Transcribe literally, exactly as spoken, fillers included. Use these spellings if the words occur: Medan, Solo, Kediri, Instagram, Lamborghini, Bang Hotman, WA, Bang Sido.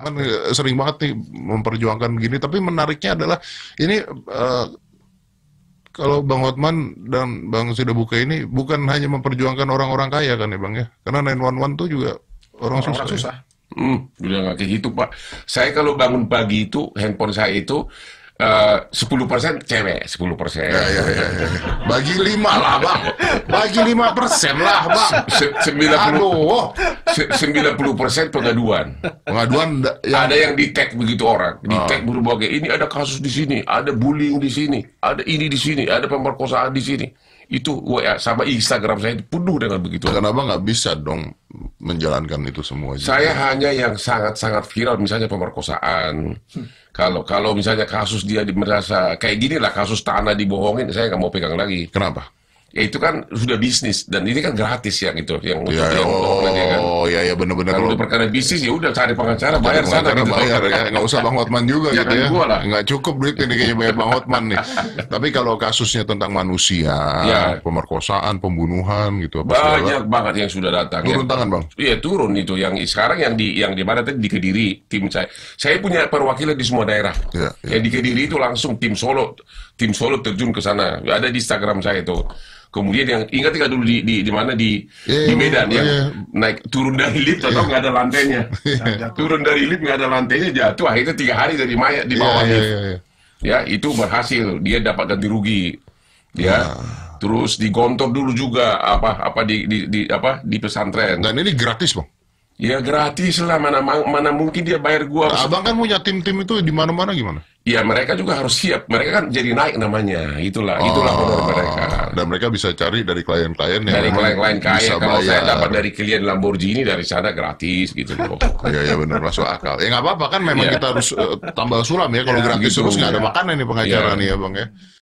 kan sering banget nih memperjuangkan begini, tapi menariknya adalah ini uh, kalau Bang Hotman dan Bang Sido Buka ini bukan hanya memperjuangkan orang-orang kaya kan ya Bang ya, karena nine one one tuh juga orang, orang susah. Orang susah. Ya? Hmm, udah nggak kayak gitu Pak. Saya kalau bangun pagi itu handphone saya itu sepuluh persen cewek, sepuluh persen. Bagi lima lah Bang, bagi lima persen lah Bang. Sembilan puluh persen pengaduan. Pengaduan yang... ada yang di tag begitu orang, di tag berbagai. Ini ada kasus di sini, ada bullying di sini, ada ini di sini, ada pemerkosaan di sini. Itu W A sama Instagram saya penuh dengan begitu. Kenapa nggak bisa dong menjalankan itu semua? Saya juga hanya yang sangat-sangat viral, misalnya pemerkosaan. Kalau kalau misalnya kasus dia merasa kayak gini lah, kasus tanah dibohongin, saya nggak mau pegang lagi. Kenapa? Ya itu kan sudah bisnis dan ini kan gratis yang itu yang untuk ya, yang oh, ya kan. Oh ya ya benar-benar kalau perkara bisnis ya udah cari pengacara, bayar sana gitu. Bayar ya, nggak usah Bang Hotman juga gitu ya. Nggak cukup duit ini kayaknya bayar Bang Hotman nih. Tapi kalau kasusnya tentang manusia, ya, pemerkosaan, pembunuhan gitu apa banyak segala banget yang sudah datang. Turun ya tangan Bang. Iya turun itu yang sekarang yang di yang di mana tadi di Kediri tim saya. Saya punya perwakilan di semua daerah. Ya, ya. Yang di Kediri itu langsung tim Solo, tim Solo terjun ke sana. Ada di Instagram saya itu. Kemudian yang ingat nggak dulu di di, di mana di yeah, di Medan yeah, yang yeah. naik turun dari lift atau yeah. nggak ada lantainya, yeah. turun dari lift nggak ada lantainya jatuh, akhirnya tiga hari dari mayat di bawah yeah, lift, yeah, yeah, yeah. ya itu berhasil dia dapat ganti rugi, ya. Yeah. Terus digontor dulu juga apa apa di di, di apa di pesantren. Dan ini gratis Bang. Ya gratis lah, mana mana mungkin dia bayar gua. Nah, abang kan punya tim-tim itu di mana-mana gimana? Ya mereka juga harus siap. Mereka kan jadi naik namanya. Itulah oh, itulah modal mereka. Dan mereka bisa cari dari klien-klien yang dari klien-klien kaya. Kalau bayar. Saya dapat dari klien Lamborghini dari sana gratis gitu loh. Iya ya benar masuk akal. Ya nggak apa-apa kan memang ya. Kita harus uh, tambah suram ya kalau ya, gratis gitu, terus nggak ya. Ada makanan nih pengajaran ya. Nih ya Bang ya.